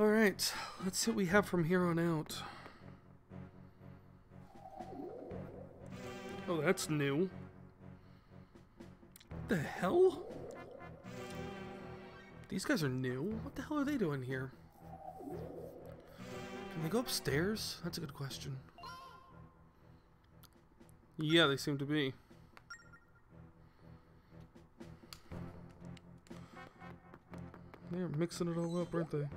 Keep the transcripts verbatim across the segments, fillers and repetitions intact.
Alright, let's see what we have from here on out. Oh, that's new. What the hell? These guys are new. What the hell are they doing here? Can they go upstairs? That's a good question. Yeah, they seem to be. They're mixing it all up, aren't they?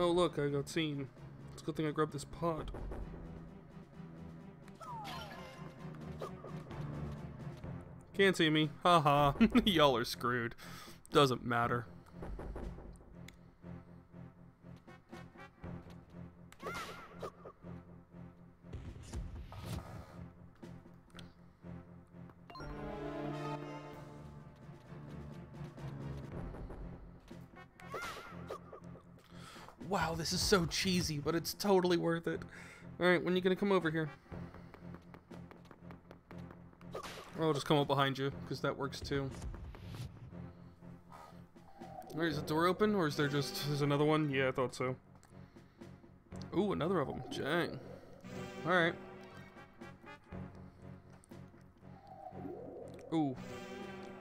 Oh look, I got seen. It's a good thing I grabbed this pot. Can't see me. Haha. Y'all are screwed. Doesn't matter. Wow, this is so cheesy, but it's totally worth it. Alright, when are you gonna come over here? Or I'll just come up behind you, because that works too. Alright, is the door open, or is there just... There's another one? Yeah, I thought so. Ooh, another of them. Dang. Alright. Ooh.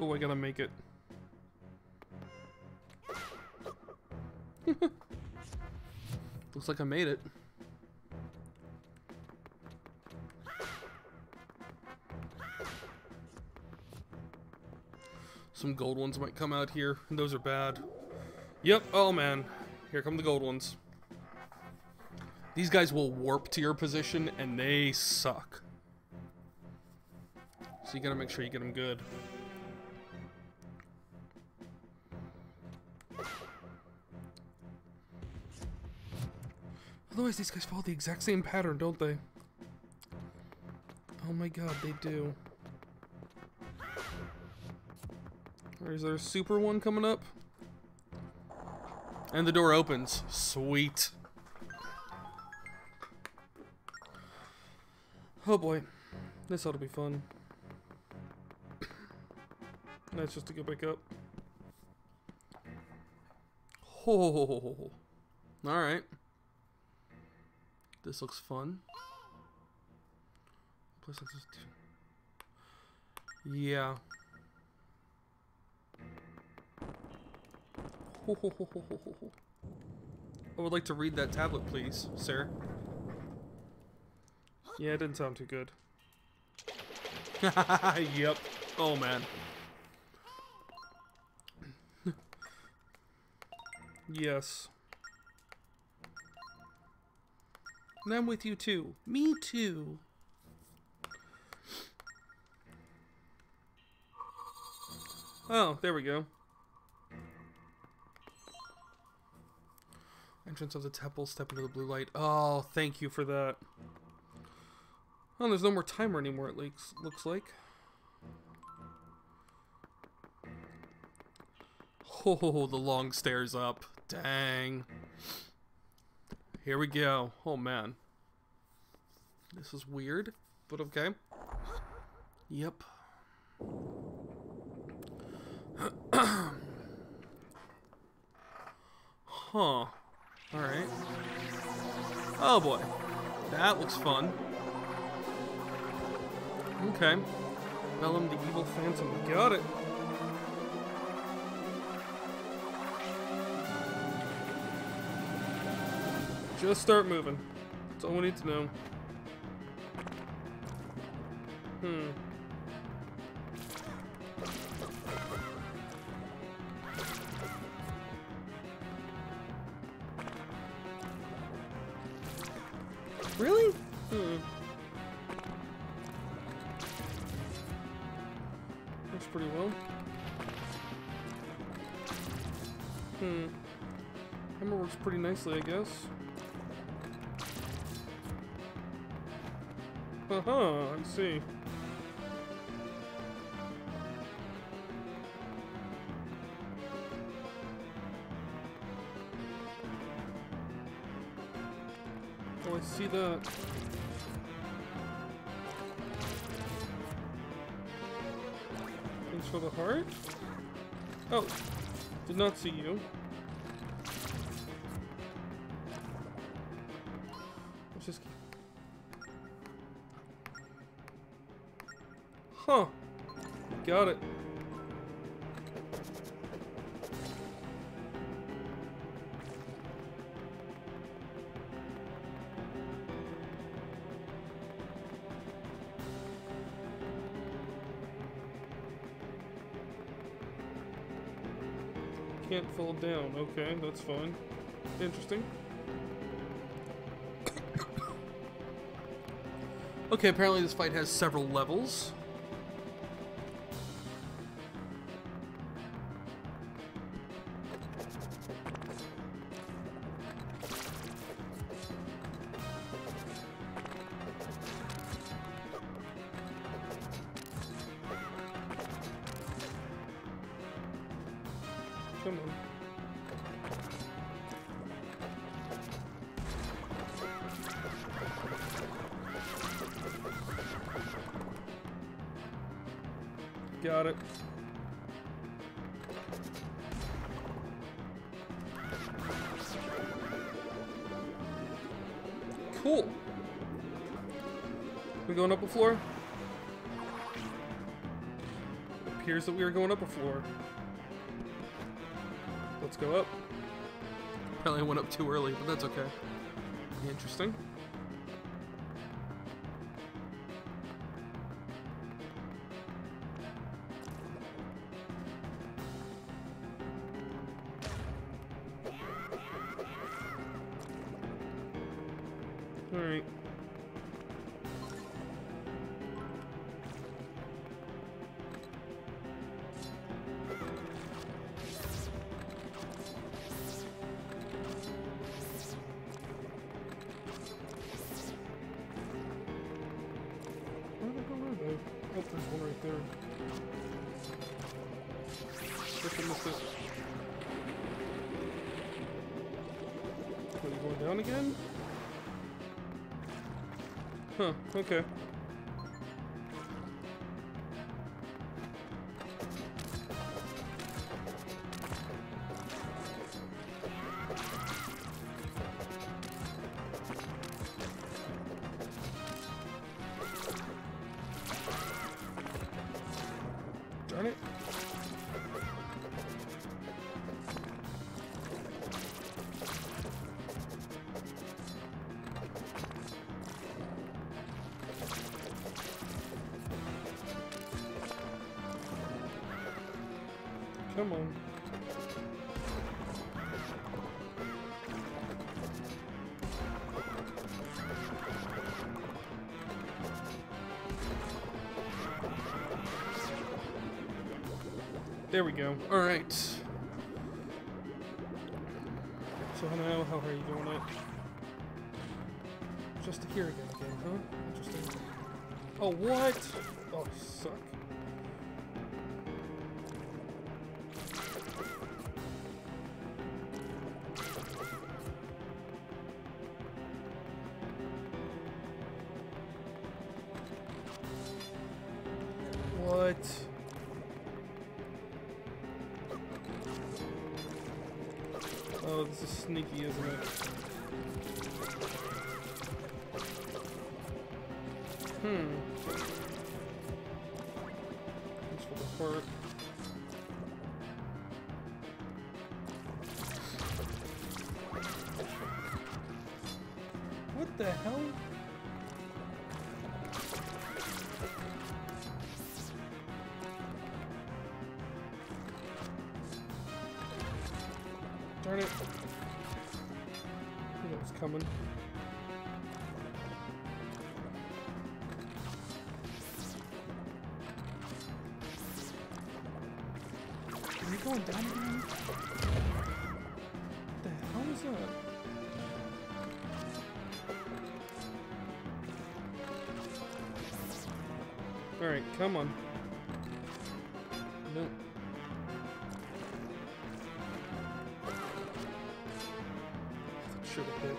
Ooh, I gotta make it. Looks like I made it. Some gold ones might come out here, and those are bad. Yep, oh man. Here come the gold ones. These guys will warp to your position, and they suck. So you gotta make sure you get them good. Otherwise, these guys follow the exact same pattern, don't they? Oh my god, they do. Or is there a super one coming up? And the door opens. Sweet. Oh boy. This ought to be fun. That's just to go back up. Oh. Alright. This looks fun. Place like this. Yeah. Ho, ho, ho, ho, ho, ho. I would like to read that tablet, please, sir. Yeah, it didn't sound too good. Yep. Oh man. Yes. And I'm with you too. Me too. Oh, there we go. Entrance of the temple, step into the blue light. Oh, thank you for that. Oh, there's no more timer anymore, it looks, looks like. Oh, the long stairs up. Dang. Here we go. Oh man. This is weird, but okay. Yep. Huh. Alright. Oh boy. That looks fun. Okay. Bellum the Evil Phantom. Got it. Just start moving. That's all we need to know. Hmm. Really? Hmm. Works pretty well. Hmm. Hammer works pretty nicely, I guess. Uh-huh, I see. Oh, I see that. Thanks for the heart. Oh, did not see you. Let's just... Huh. Got it. Can't fold down. Okay, that's fine. Interesting. Okay, apparently this fight has several levels. Come on. Got it. Cool. We going up a floor? It appears that we are going up a floor. Let's go up. Apparently I went up too early, but that's okay. Interesting. Alright. Oh, there's one right there. Guess I missed it. Are you going down again? Huh, okay. Darn it. Come on. There we go. All right. So now, how are you doing it? Just to hear again, again, huh? Interesting. Oh, what? Oh, suck. What? Oh, this is sneaky, isn't it? Hmm. Thanks for the work. What the hell? Darn it. I knew it was coming. Are you going down again? What the hell is that? Alright, come on. No. Should have hit.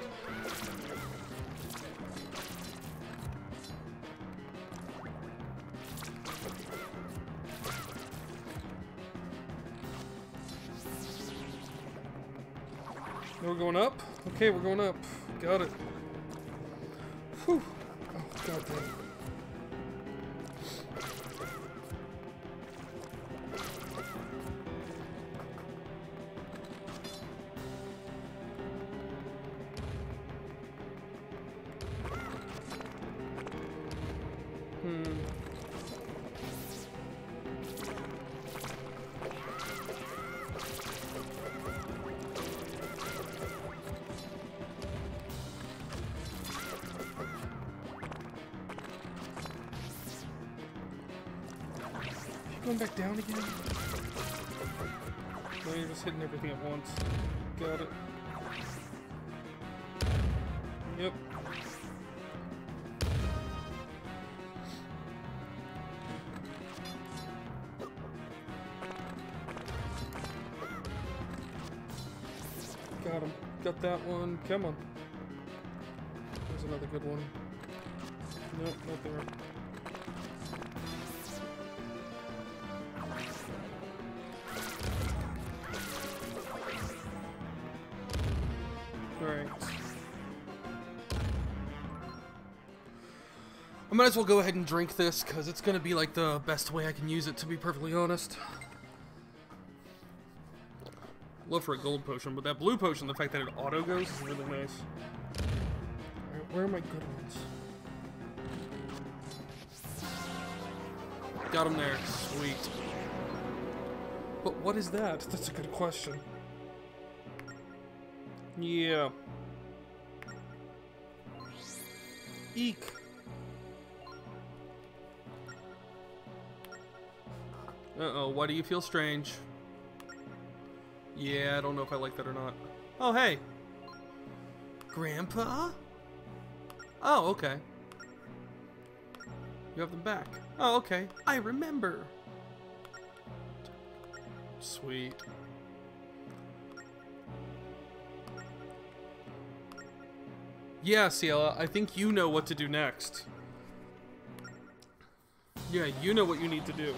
We're going up? Okay, we're going up. Got it. Whew. Oh, God damn it. Going back down again? Oh, you're just hitting everything at once. Got it. Yep. Got him. Got that one. Come on. There's another good one. Nope, not there. I might as well go ahead and drink this, because it's going to be like the best way I can use it, to be perfectly honest. Love for a gold potion, but that blue potion, the fact that it auto goes, is really nice. Alright, where are my good ones? Got them there. Sweet. But what is that? That's a good question. Yeah. Eek. Uh-oh, why do you feel strange? Yeah, I don't know if I like that or not. Oh, hey! Grandpa? Oh, okay. You have them back. Oh, okay. I remember! Sweet. Yeah, Ciela, I think you know what to do next. Yeah, you know what you need to do.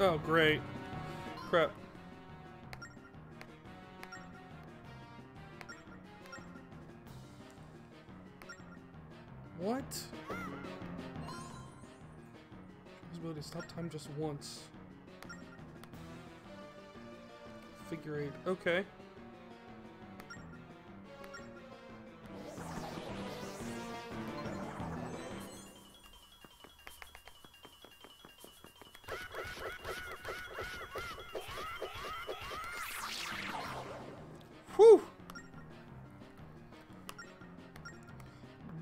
Oh, great. Crap. What? Possibility to stop time just once. Figure eight. Okay.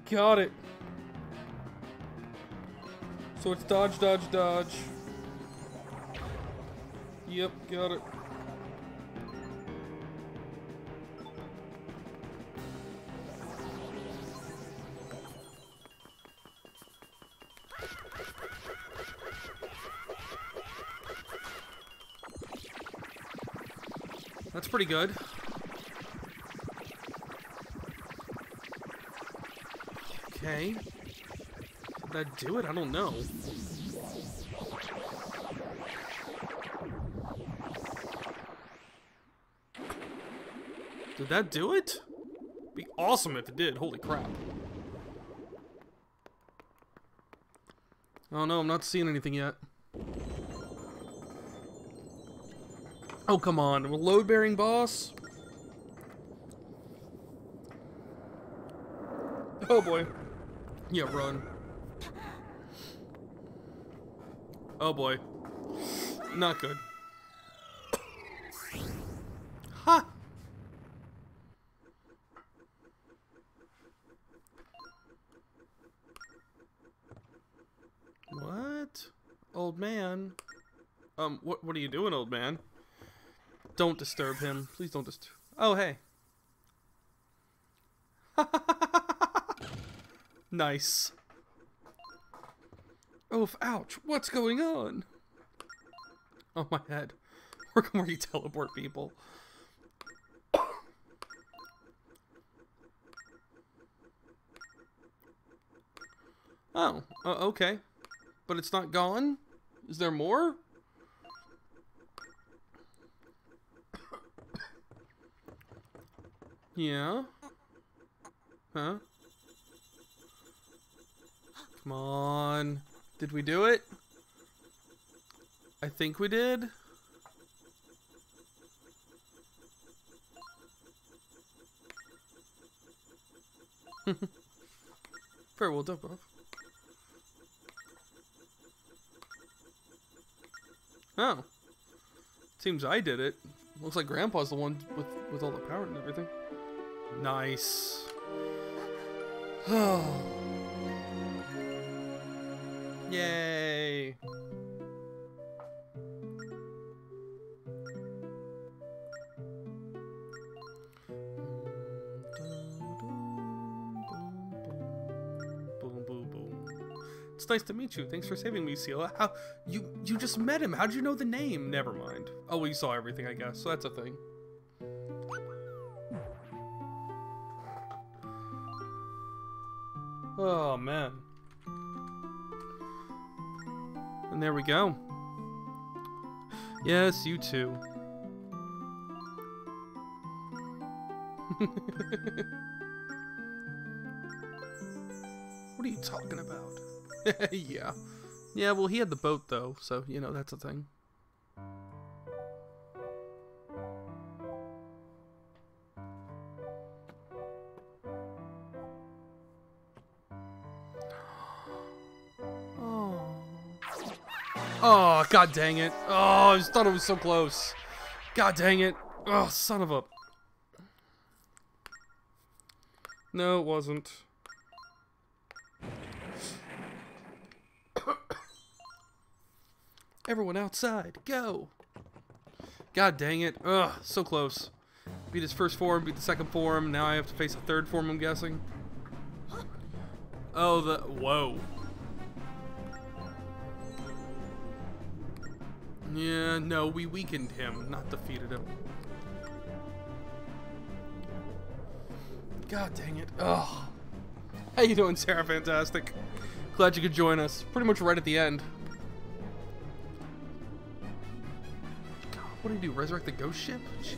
Got it. So it's dodge, dodge, dodge. Yep, got it. That's pretty good. Okay. Did that do it? I don't know. Did that do it? It'd be awesome if it did. Holy crap. Oh no, I'm not seeing anything yet. Oh, come on. We're load-bearing boss? Oh boy. Yeah, run. Oh boy. Not good. Ha! Huh. What? Old man. Um, what what are you doing, old man? Don't disturb him. Please don't disturb. Oh, hey. Ha ha ha! Nice. Oh, ouch. What's going on? Oh, my head. work where you teleport people. Oh, uh, okay. But it's not gone? Is there more? Yeah. Huh? Come on. Did we do it? I think we did. Farewell, dump off. Oh. Seems I did it. Looks like Grandpa's the one with, with all the power and everything. Nice. Oh. Yay. It's nice to meet you. Thanks for saving me, Ciela. How you you just met him? How'd you know the name? Never mind. Oh, well, you saw everything, I guess. So that's a thing. Oh, man. And there we go. Yes, you too. What are you talking about? Yeah. Yeah, well, he had the boat, though, so, you know, that's a thing. Oh, god dang it. Oh, I just thought it was so close. God dang it. Oh, son of a... No, it wasn't. Everyone outside, go! God dang it. Ugh, so close. Beat his first form, beat the second form. Now I have to face a third form, I'm guessing. Oh, the... Whoa. Yeah, no, we weakened him, not defeated him. God dang it. Oh. How you doing, Sarah? Fantastic. Glad you could join us. Pretty much right at the end. God, what did he do? Resurrect the ghost ship? Jeez.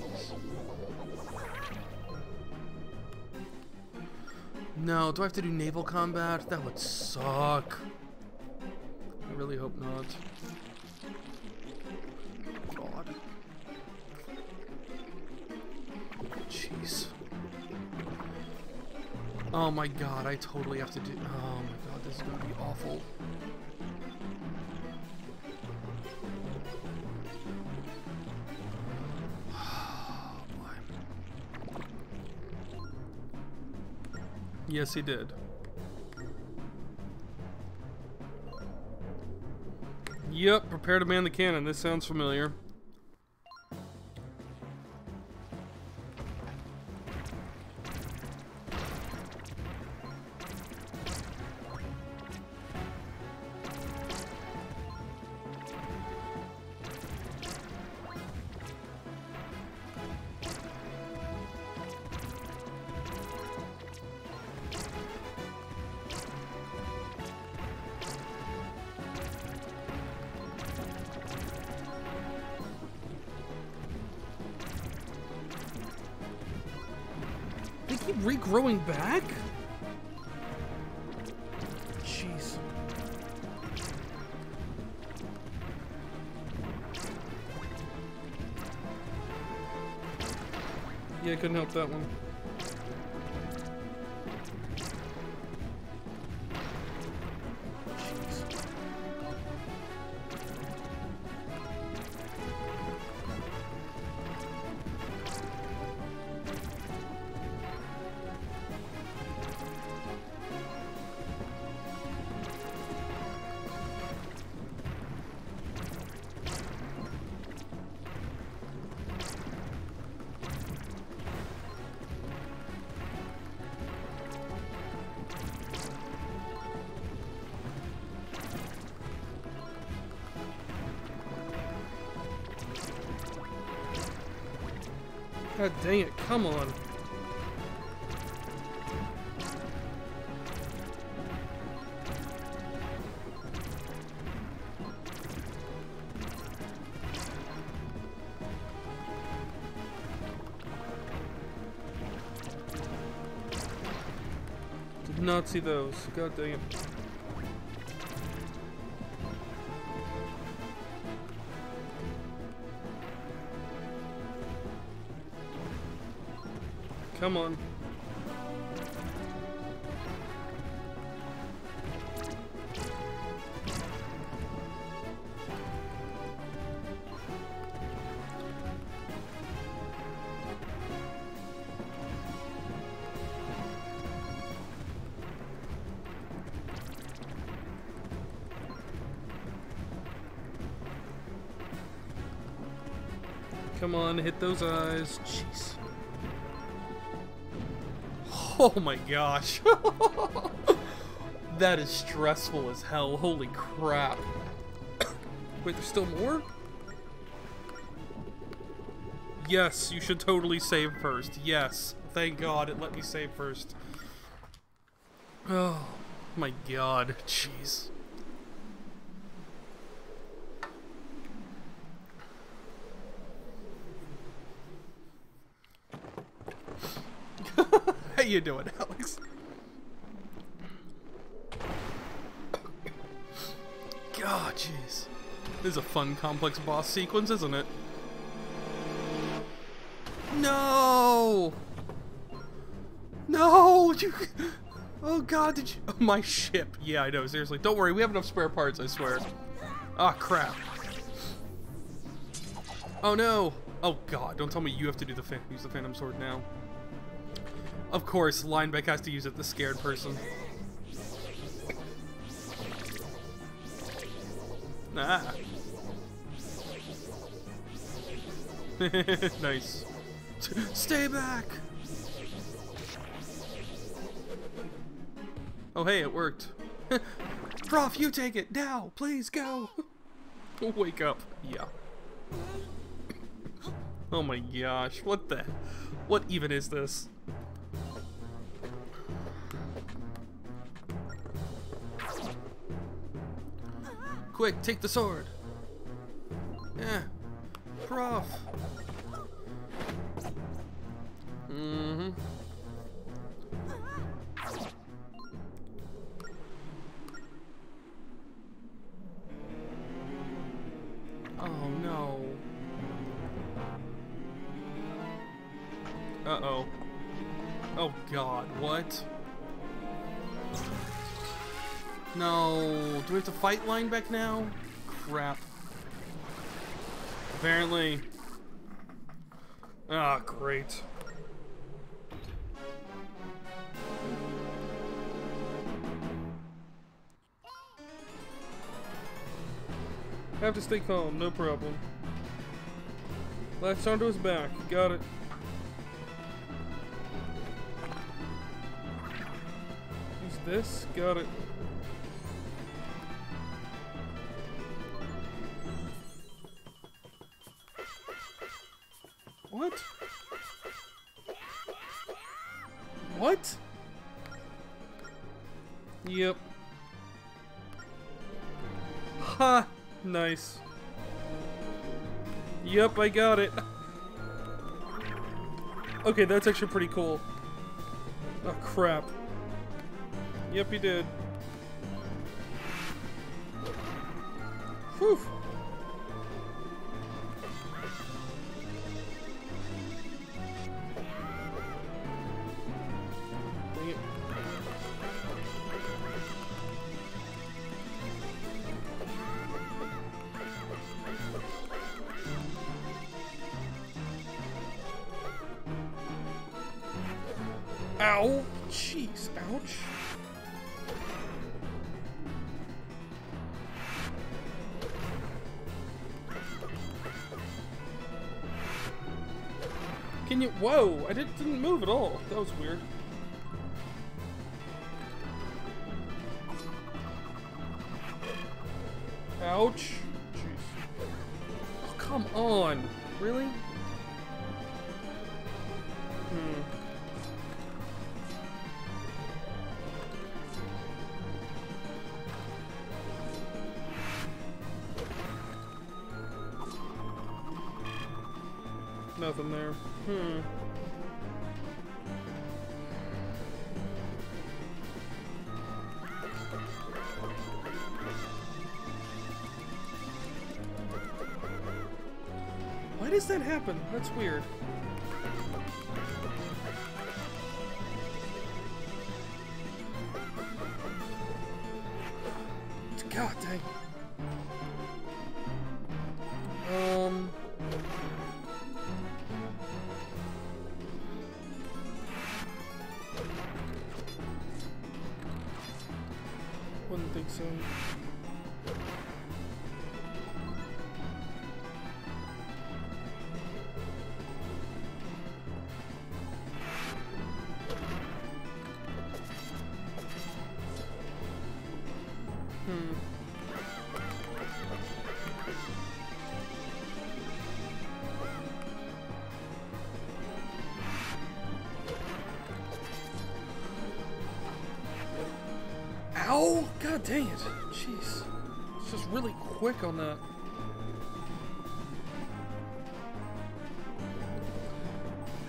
No, do I have to do naval combat? That would suck. I really hope not. Jeez. Oh my god, I totally have to do... Oh my god, this is gonna be awful. Oh boy. Yes, he did. Yep, prepare to man the cannon. This sounds familiar. Regrowing back? Jeez. Yeah, I couldn't help that one. God dang it, come on. Did not see those. God dang it. Come on. Come on, hit those eyes. Jeez. Oh my gosh. That is stressful as hell. Holy crap. Wait, there's still more? Yes, you should totally save first. Yes. Thank God it let me save first. Oh my God. Jeez. How you doing, Alex? God, jeez. This is a fun, complex boss sequence, isn't it? No! No! You... Oh, God, did you... Oh, my ship. Yeah, I know, seriously. Don't worry, we have enough spare parts, I swear. Ah, crap. Oh, no! Oh, God, don't tell me you have to do the fan... use the Phantom Sword now. Of course, Linebeck has to use it, the scared person. Ah. Nice. Stay back! Oh hey, it worked. Prof, you take it, now! Please, go! Wake up. Yeah. Oh my gosh, what the... What even is this? Quick, take the sword. Yeah. Prof. Mm-hmm. Oh no. Uh-oh. Oh God, what? No, do we have to fight Linebeck now? Crap. Apparently. Ah, great. Have to stay calm, no problem. Latch onto his back, got it. Use this, got it. What? What? Yep. Ha! Nice. Yep, I got it. Okay, that's actually pretty cool. Oh, crap. Yep, he did. Whew. Ow! Jeez, ouch. Can you- Whoa! I did, didn't move at all. That was weird. Ouch. Jeez. Oh, come on. Really? Hmm. Nothing there. Hmm. Why does that happen? That's weird. God dang. Um. Wouldn't think so. Oh, god dang it. Jeez. It's just really quick on that.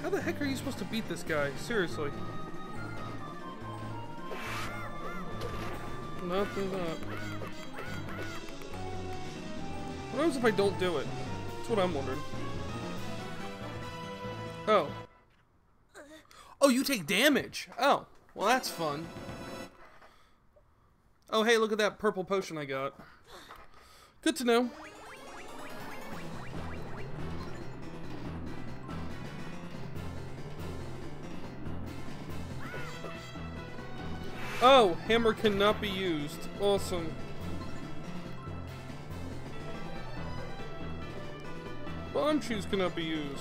How the heck are you supposed to beat this guy? Seriously. Nothing up. What happens if I don't do it? That's what I'm wondering. Oh. Oh, you take damage. Oh. Well, that's fun. Oh, hey, look at that purple potion I got. Good to know. Oh, hammer cannot be used. Awesome. Bomb shoes cannot be used.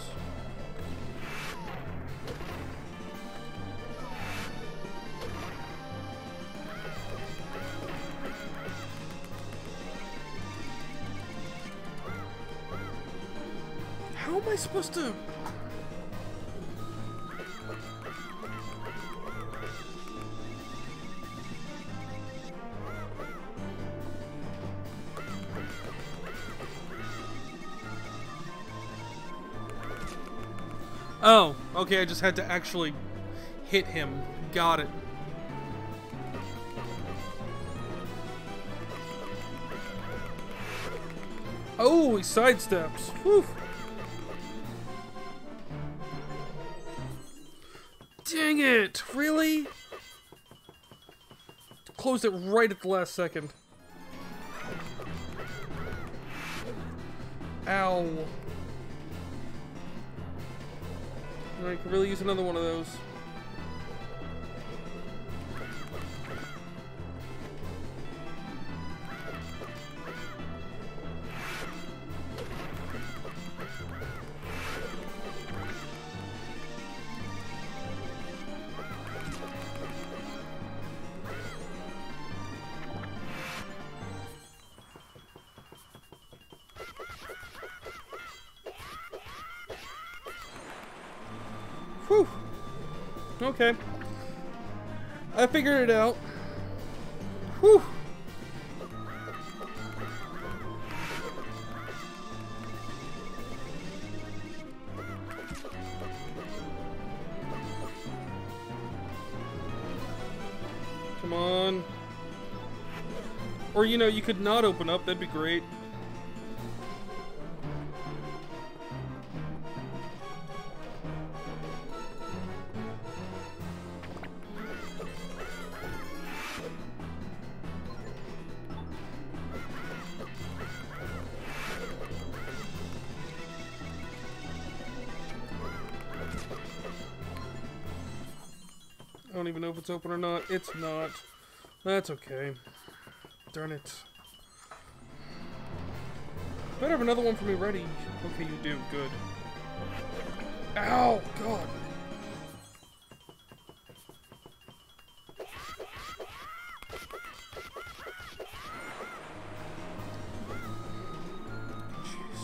How am I supposed to? Oh, okay, I just had to actually hit him. Got it. Oh, he sidesteps. Whew. Dang it! Really? Closed it right at the last second. Ow. I could really use another one of those. Whew. Okay. I figured it out. Whew. Come on. Or, you know, you could not open up. That'd be great. I don't even know if it's open or not. It's not. That's okay. Darn it. Better have another one for me ready. Okay, you do. Good. Ow! God. Jeez.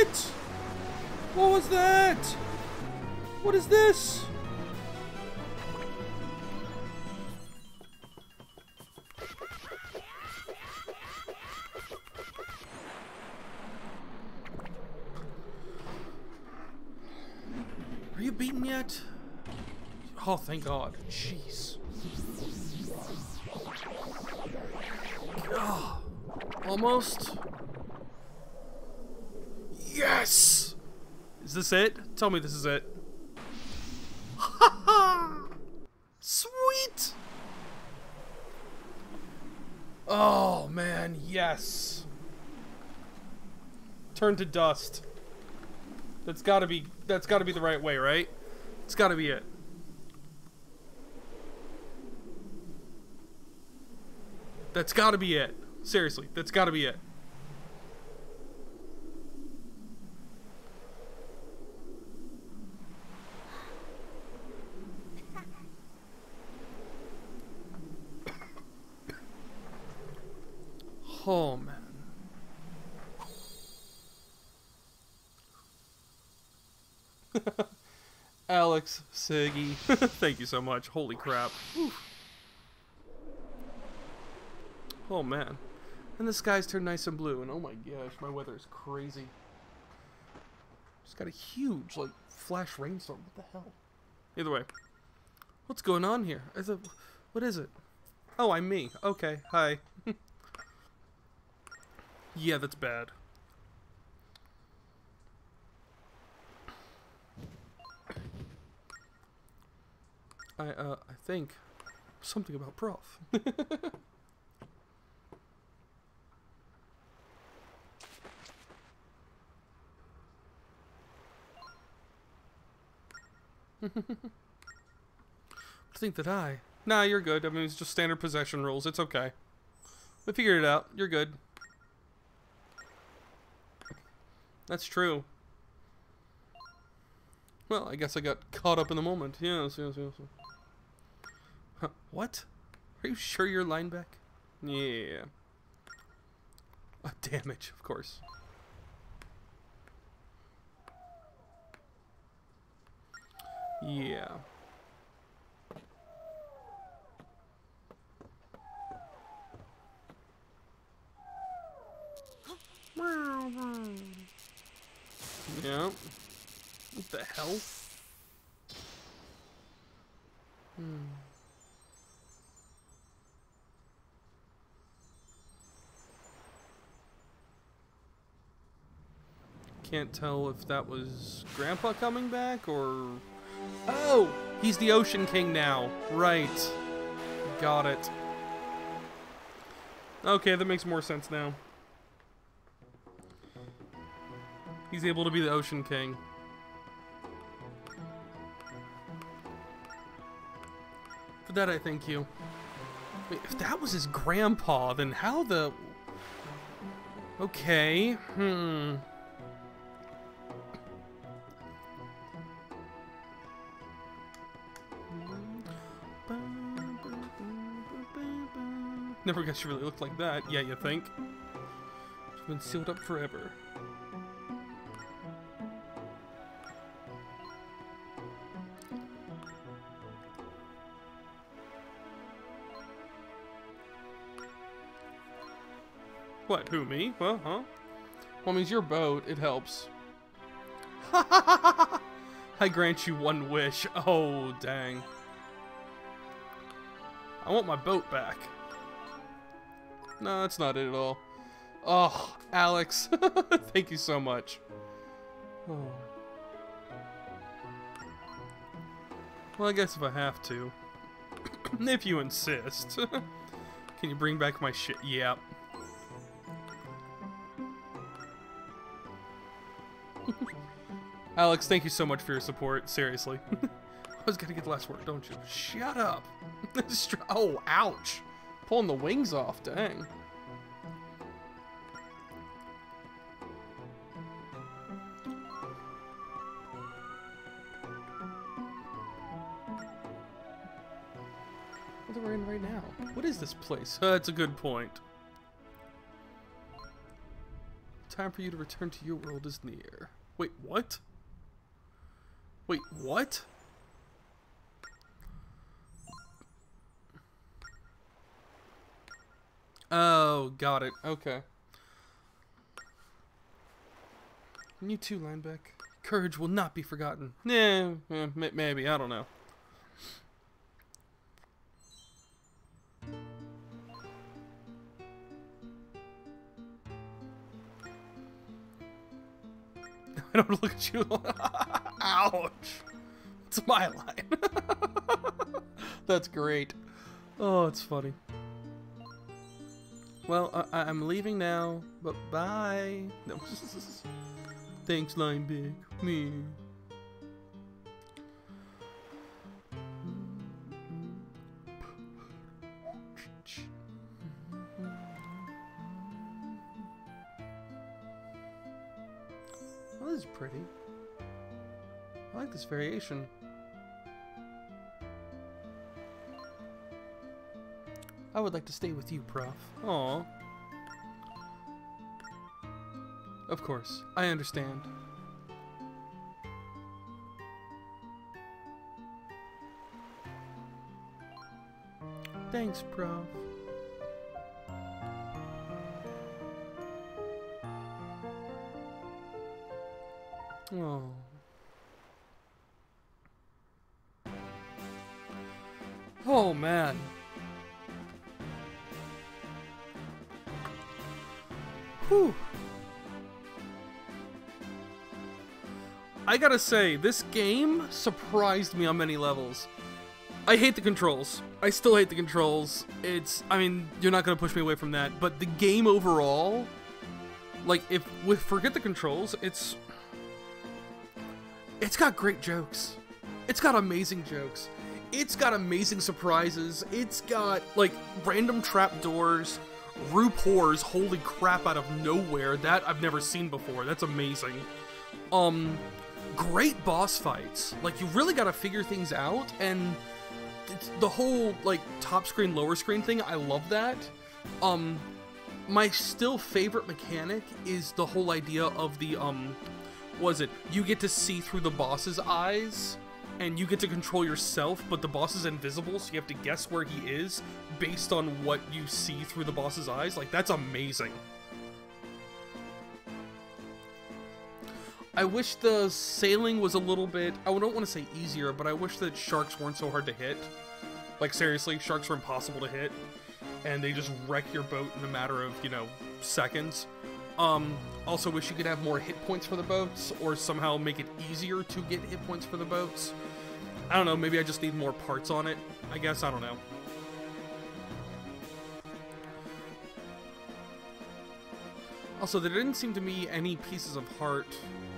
What? What was that? What is this? Are you beaten yet? Oh, thank God. Jeez. Oh, almost. Yes! Is this it? Tell me this is it. Sweet! Oh, man, yes. Turn to dust. That's gotta be, that's gotta be the right way, right? It's gotta be it. That's gotta be it. Seriously, that's gotta be it. Oh, man. Alex, Siggy, thank you so much. Holy crap. Oof. Oh, man. And the skies turned nice and blue, and oh my gosh, my weather is crazy. Just got a huge, like, flash rainstorm. What the hell? Either way. What's going on here? Is it, what is it? Oh, I'm me. Okay, hi. Yeah, that's bad. I, uh, I think something about Prof. I think that I... Nah, you're good. I mean, it's just standard possession rules. It's okay. We figured it out. You're good. That's true. Well, I guess I got caught up in the moment. Yes, yes, yes. Huh, what? Are you sure you're Linebeck? Yeah. Oh, damage, of course. Yeah. Yeah. What the hell? Hmm. Can't tell if that was Grandpa coming back or... Oh! He's the Ocean King now. Right. Got it. Okay, that makes more sense now. He's able to be the Ocean King. For that, I thank you. Wait, if that was his grandpa, then how the... Okay, hmm... Never guess she really looked like that. Yeah, you think? She's been sealed up forever. What, who, me? Well, huh? Well, it means your boat, it helps. I grant you one wish. Oh, dang. I want my boat back. No, that's not it at all. Oh, Alex. Thank you so much. Oh. Well, I guess if I have to. If you insist. Can you bring back my shit? Yeah. Alex, thank you so much for your support. Seriously. I was gonna get the last word, don't you? Shut up. Oh, ouch. Pulling the wings off, dang. What are we in right now? What is this place? Uh, that's a good point. Time for you to return to your world is near. Wait, what? Wait, what? Oh, got it. Okay. You too, Linebeck. Courage will not be forgotten. Yeah, yeah, maybe. I don't know. I don't look at you. Ouch. It's my line. That's great. Oh, it's funny. Well, I I'm leaving now, but bye. No. Thanks, Linebeck. Me. Well, this is pretty. I like this variation. I would like to stay with you, Prof. Aww. Of course, I understand. Thanks, Prof. Oh. Oh, man. Whew. I gotta say, this game surprised me on many levels. I hate the controls. I still hate the controls. It's, I mean, you're not gonna push me away from that, but the game overall, like, if we forget the controls, it's, it's got great jokes. It's got amazing jokes. It's got amazing surprises. It's got, like, random trapdoors. Rube horrors, holy crap, out of nowhere, that I've never seen before. That's amazing. Um, great boss fights. Like, you really gotta figure things out, and the whole, like, top screen, lower screen thing, I love that. Um, my still favorite mechanic is the whole idea of the, um, what is it? You get to see through the boss's eyes, and you get to control yourself, but the boss is invisible, so you have to guess where he is based on what you see through the boss's eyes. Like, that's amazing. I wish the sailing was a little bit, I don't want to say easier, but I wish that sharks weren't so hard to hit. Like, seriously, sharks are impossible to hit, and they just wreck your boat in a matter of, you know, seconds. Um, also wish you could have more hit points for the boats, or somehow make it easier to get hit points for the boats. I don't know, maybe I just need more parts on it, I guess, I don't know. Also, there didn't seem to be any pieces of heart,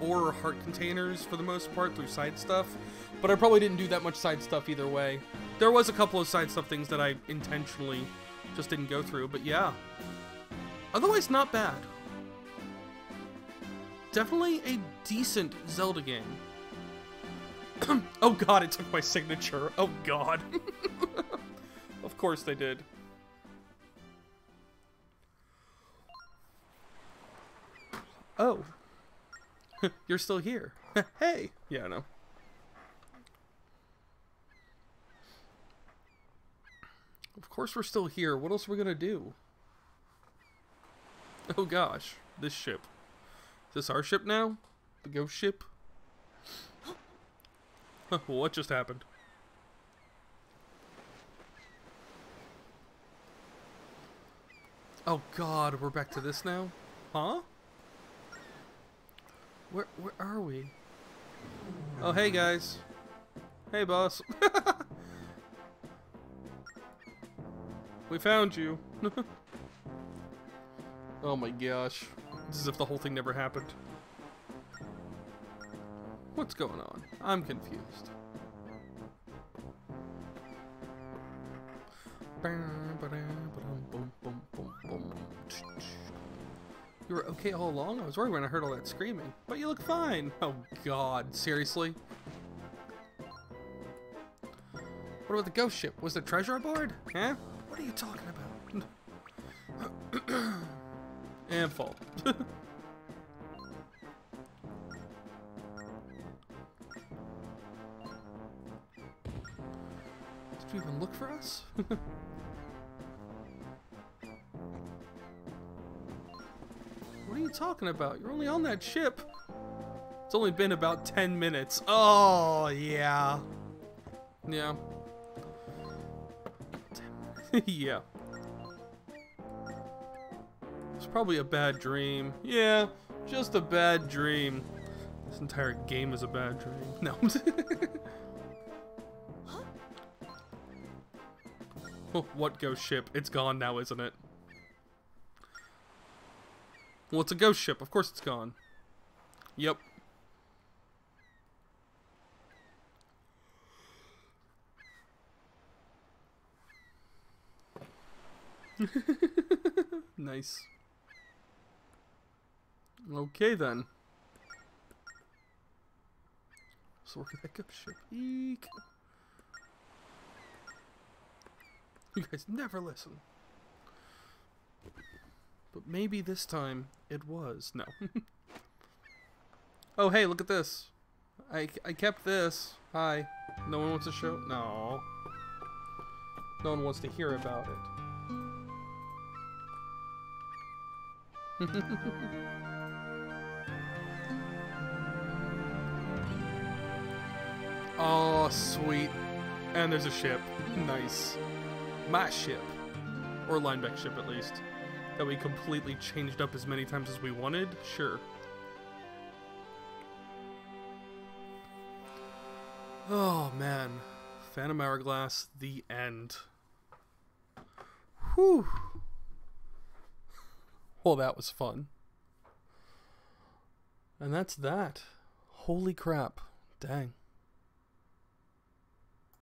or heart containers for the most part, through side stuff, but I probably didn't do that much side stuff either way. There was a couple of side stuff things that I intentionally just didn't go through, but yeah. Otherwise, not bad. Definitely a decent Zelda game. Oh god, it took my signature. Oh god. Of course they did. Oh. You're still here. Hey. Yeah, I know. Of course we're still here. What else are we gonna do? Oh gosh. This ship. Is this our ship now? The ghost ship? What just happened? Oh god, we're back to this now? Huh? Where, where are we? Oh, hey guys. Hey boss. We found you. Oh my gosh. It's as if the whole thing never happened. What's going on? I'm confused. You were okay all along? I was worried when I heard all that screaming. But you look fine! Oh god, seriously? What about the ghost ship? Was there treasure aboard? Huh? What are you talking about? And fall. to even look for us? What are you talking about? You're only on that ship. It's only been about ten minutes. Oh, yeah. Yeah. Yeah. It's probably a bad dream. Yeah, just a bad dream. This entire game is a bad dream. No. Oh, what ghost ship? It's gone now, isn't it? Well, it's a ghost ship. Of course it's gone. Yep. Nice. Okay, then. So we're gonna pick up ship. Eek. You guys never listen. But maybe this time it was. No. Oh, hey, look at this. I, I kept this. Hi. No one wants to show. No. No one wants to hear about it. Oh, sweet. And there's a ship. Nice. My ship. Or Linebeck ship, at least. That we completely changed up as many times as we wanted. Sure. Oh, man. Phantom Hourglass, the end. Whew. Well, that was fun. And that's that. Holy crap. Dang.